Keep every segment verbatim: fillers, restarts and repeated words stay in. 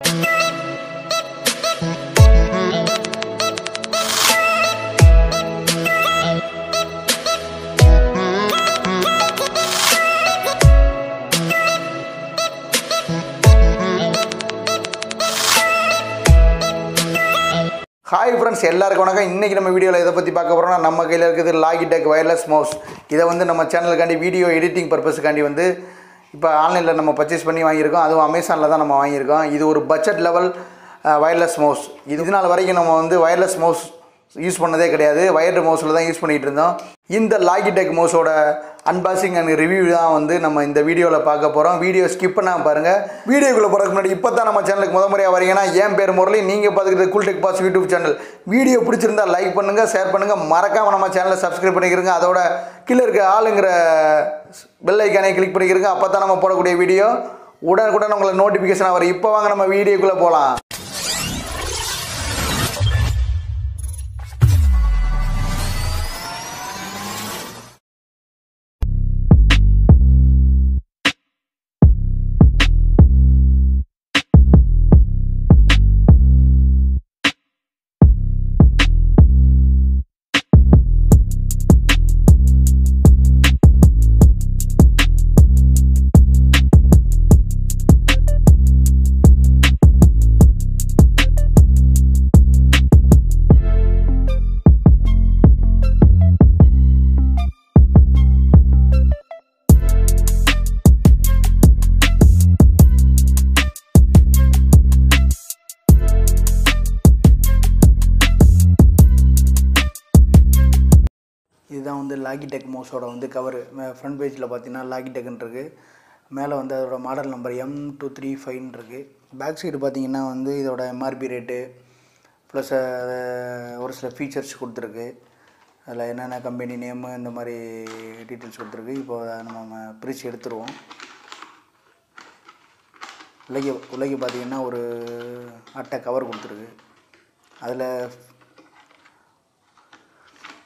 Hi friends, எல்லாருக்கும் வணக்கம். இன்னைக்கு நம்ம வீடியோல இத பத்தி பார்க்க போறோம்னா நம்ம கையில இருக்குது Logitech wireless mouse. இத வந்து நம்ம சேனலுக்காண்டி வீடியோ எடிட்டிங் purpose காண்டி வந்து இப்ப ஆன்லைன்ல நம்ம பர்சேஸ் பண்ணி வாங்கி இருக்கோம். அதுவும் Amazonல தான் நம்ம வாங்கி இருக்கோம். இது ஒரு பட்ஜெட் லெவல் wireless mouse. இதுனால வரைக்கும் நம்ம வந்து wireless mouse யூஸ் பண்ணதே கிடையாது. wired mouseல தான் யூஸ் பண்ணிட்டு இருந்தோம். இந்த Logitech mouseோட unboxing and review தான் வந்து நம்ம இந்த வீடியோல பார்க்க போறோம். வீடியோ ஸ்கிப் பண்ணாம பாருங்க. வீடியோக்குள்ள போறதுக்கு முன்னாடி இப்பதான் நம்ம சேனலுக்கு முதமுறையா வரீங்கன்னா என் பேர் முரளி, நீங்க பாத்துக்கிட்டு COOL TECH BOSS YouTube channel. Video பிடிச்சிருந்தா லைக் பண்ணுங்க, ஷேர் பண்ணுங்க, மறக்காம நம்ம சேனலை சப்ஸ்கிரைப் பண்ணிக்கிறங்க. அதோட கீழ இருக்க ஆளுங்கற பெல் ஐகானை கிளிக் பண்ணிக்கிறங்க. அப்பதான் நம்ம போடக்கூடிய வீடியோ உடனுக்குடன் உங்களுக்கு நோட்டிபிகேஷன் வரும். இப்போ வாங்க நம்ம வீடியோக்குள்ள போலாம். இதுதான் வந்து Logitech மவுஸோட வந்து கவர். ஃப்ரண்ட் பேஜில் பார்த்தீங்கன்னா Logitechன்னு இருக்குது. மேலே வந்து அதோட model number M two three ஃபைவ்ன்னு இருக்குது. பேக் சைடு பார்த்திங்கன்னா வந்து இதோட எம்ஆர்பி ரேட்டு ப்ளஸ் ஒரு சில ஃபீச்சர்ஸ் கொடுத்துருக்கு. அதில் என்னென்ன கம்பெனி நேமு இந்த மாதிரி டீட்டெயில்ஸ் கொடுத்துருக்கு. இப்போ நம்ம பிரித்து எடுத்துருவோம். உலகி உலகி பார்த்திங்கன்னா ஒரு அட்டை கவர் கொடுத்துருக்கு. அதில்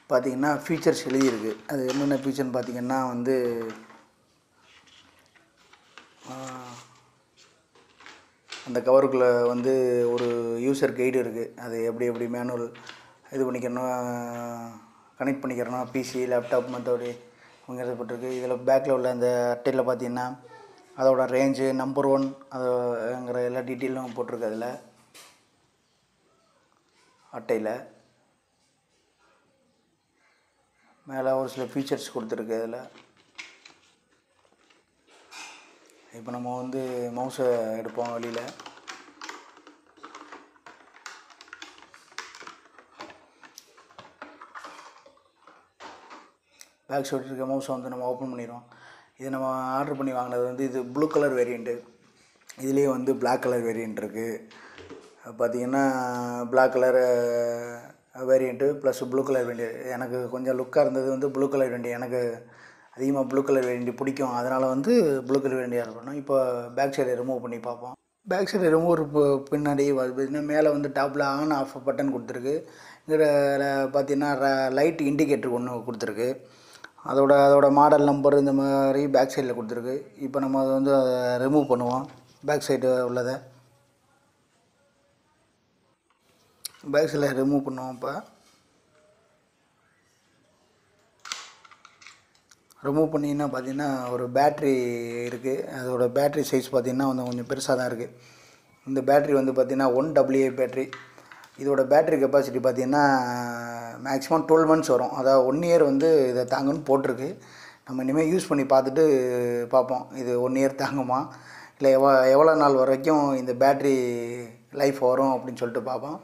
பார்த்திங்கன்னா ஃபீச்சர்ஸ் எழுதியிருக்கு. அது என்னென்ன ஃபீச்சர்னு பார்த்திங்கன்னா வந்து அந்த கவருக்குள்ளே வந்து ஒரு யூசர் கைடு இருக்குது. அது எப்படி எப்படி மேனுவல் இது பண்ணிக்கணும், கனெக்ட் பண்ணிக்கிறோன்னா பிசி லேப்டாப் மற்றபடி அவங்க எழுதப்பட்டிருக்கு. இதில் பேக்கில் உள்ள அந்த அட்டையில் பார்த்திங்கன்னா அதோட ரேஞ்சு நம்பர் ஒன் அதுங்கிற எல்லா டீட்டெயிலும் போட்டிருக்கு. அதில் அட்டையில் மேலே ஒரு சில ஃபீச்சர்ஸ் கொடுத்துருக்கு. அதில் இப்போ நம்ம வந்து மவுஸை எடுப்போம். வெளியில் பேக் சைடு இருக்க மவுஸை வந்து நம்ம ஓப்பன் பண்ணிடுவோம். இது நம்ம ஆர்டர் பண்ணி வாங்கினது வந்து இது ப்ளூ கலர் வேரியண்ட்டு. இதுலேயே வந்து பிளாக் கலர் வேரியண்ட் இருக்குது. பார்த்திங்கன்னா black colour variant plus blue colour வேண்டிய எனக்கு கொஞ்சம் லுக்காக இருந்தது வந்து ப்ளூ கலர் வேண்டிய. எனக்கு அதிகமாக ப்ளூ கலர் வேண்டி பிடிக்கும். அதனால் வந்து ப்ளூ கலர் வேண்டியாக இருக்கணும். இப்போ பேக் சைடை ரிமூவ் பண்ணி பார்ப்போம். பேக் சைடை ரிமூவ் பின்னாடி பார்த்திங்கன்னா மேலே வந்து டாப்பில் ஆன் ஆஃப் பட்டன் கொடுத்துருக்கு. இங்கே பார்த்திங்கன்னா லைட் இண்டிகேட்டர் ஒன்று கொடுத்துருக்கு. அதோட அதோட மாடல் நம்பர் இந்த மாதிரி பேக் சைடில் கொடுத்துருக்கு. இப்போ நம்ம அதை வந்து ரிமூவ் பண்ணுவோம். பேக் சைடு உள்ளதை பேக் சைடில் ரிமூவ் பண்ணுவோம். இப்போ ரிமூவ் பண்ணிங்கன்னா பார்த்திங்கன்னா ஒரு பேட்ரி இருக்குது. அதோடய பேட்ரி சைஸ் பார்த்திங்கன்னா வந்து கொஞ்சம் பெருசாக தான் இருக்குது. இந்த பேட்ரி வந்து பார்த்திங்கன்னா ஒன் டபிள்யூஏ பேட்ரி. இதோட பேட்ரி கெப்பாசிட்டி பார்த்திங்கன்னா மேக்ஸிமம் டுவெல் மந்த்ஸ் வரும். அதாவது ஒன் இயர் வந்து இதை தாங்கன்னு போட்டிருக்கு. நம்ம இனிமேல் யூஸ் பண்ணி பார்த்துட்டு பார்ப்போம் இது ஒன் இயர் தாங்குமா இல்லை எவ்வளோ எவ்வளோ நாள் வரைக்கும் இந்த பேட்ரி லைஃப் வரும் அப்படின்னு சொல்லிட்டு பார்ப்போம்.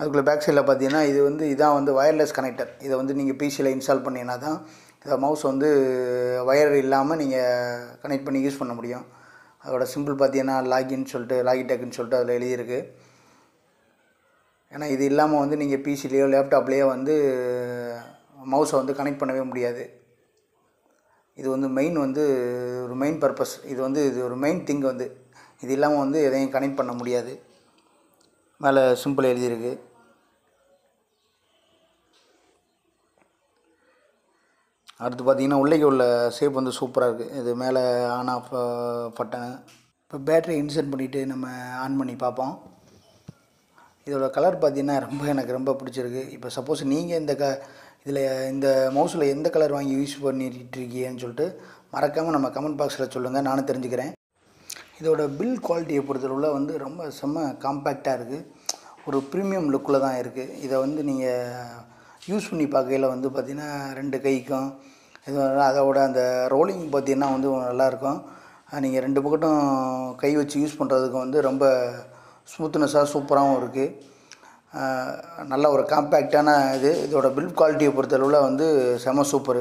அதுக்குள்ளே பேக் சைடில் பார்த்தீங்கன்னா இது வந்து இதான் வந்து வயர்லெஸ் கனெக்டர். இதை வந்து நீங்கள் பிசியில் இன்ஸ்டால் பண்ணிங்கன்னா தான் இதை மவுஸ் வந்து வயர் இல்லாமல் நீங்கள் கனெக்ட் பண்ணி யூஸ் பண்ண முடியும். அதோட சிம்பிள் பார்த்தீங்கன்னா லாகின்னு சொல்லிட்டு Logitechன்னு சொல்லிட்டு அதில் எழுதியிருக்கு. ஏன்னா இது இல்லாமல் வந்து நீங்கள் பிசிலேயோ லேப்டாப்லேயோ வந்து மவுஸை வந்து கனெக்ட் பண்ணவே முடியாது. இது வந்து மெயின் வந்து ஒரு மெயின் பர்பஸ். இது வந்து இது ஒரு மெயின் திங். வந்து இது இல்லாமல் வந்து எதையும் கனெக்ட் பண்ண முடியாது. மேலே சிம்பிள் எழுதியிருக்கு. அடுத்து பார்த்திங்கன்னா உள்ளே உள்ள ஷேப் வந்து சூப்பராக இருக்குது. இது மேலே ஆன் ஆஃப் பட்டன் இப்போ பேட்டரி இன்சர்ட் பண்ணிவிட்டு நம்ம ஆன் பண்ணி பார்ப்போம். இதோட கலர் பார்த்திங்கன்னா ரொம்ப எனக்கு ரொம்ப பிடிச்சிருக்கு. இப்போ சப்போஸ் நீங்கள் இந்த க இதில் இந்த மவுஸில் எந்த கலர் வாங்கி யூஸ் பண்ணிகிட்ருக்கீங்கன்னு சொல்லிட்டு மறக்காமல் நம்ம கமெண்ட் பாக்ஸில் சொல்லுங்கள், நானும் தெரிஞ்சுக்கிறேன். இதோட பில்ட் குவாலிட்டியை பொறுத்தளவுல வந்து ரொம்ப செம்ம காம்பேக்டாக இருக்குது, ஒரு ப்ரீமியம் லுக்கில் தான் இருக்குது. இதை வந்து நீங்கள் யூஸ் பண்ணி பார்க்கையில் வந்து பார்த்திங்கன்னா ரெண்டு கைக்கும் இது அதோட அந்த ரோலிங் பார்த்திங்கன்னா வந்து நல்லாயிருக்கும். நீங்கள் ரெண்டு பக்கட்டும் கை வச்சு யூஸ் பண்ணுறதுக்கு வந்து ரொம்ப ஸ்மூத்னஸாக சூப்பராகவும் இருக்குது. நல்ல ஒரு காம்பேக்டான இது. இதோட பில்ட் குவாலிட்டியை பொறுத்தளவில் வந்து செம சூப்பர்.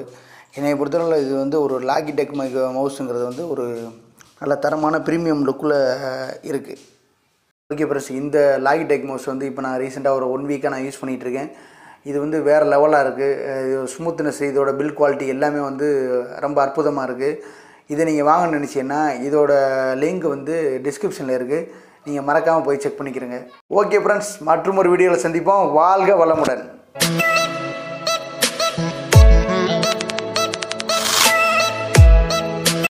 என்னை பொறுத்தளவில் இது வந்து ஒரு லாகிடெக் மவுஸுங்கிறது வந்து ஒரு நல்ல தரமான ப்ரீமியம் லுக்கில் இருக்குது. ஓகே பிரஸ், இந்த லாகிடெக் மவுஸ் வந்து இப்போ நான் ரீசெண்டாக ஒரு ஒன் வீக்காக நான் யூஸ் பண்ணிகிட்ருக்கேன். இது வந்து வேறு லெவலாக இருக்குது. ஸ்மூத்னஸ், இதோட பில்ட் குவாலிட்டி எல்லாமே வந்து ரொம்ப அற்புதமாக இருக்குது. இதை நீங்கள் வாங்க நினச்சிங்கன்னா இதோட லிங்க் வந்து டிஸ்கிரிப்ஷனில் இருக்குது, நீங்கள் மறக்காமல் போய் செக் பண்ணிக்கிறங்க. ஓகே ஃப்ரெண்ட்ஸ், மற்றும் ஒரு வீடியோவில் சந்திப்போம். வாழ்க வளமுடன்.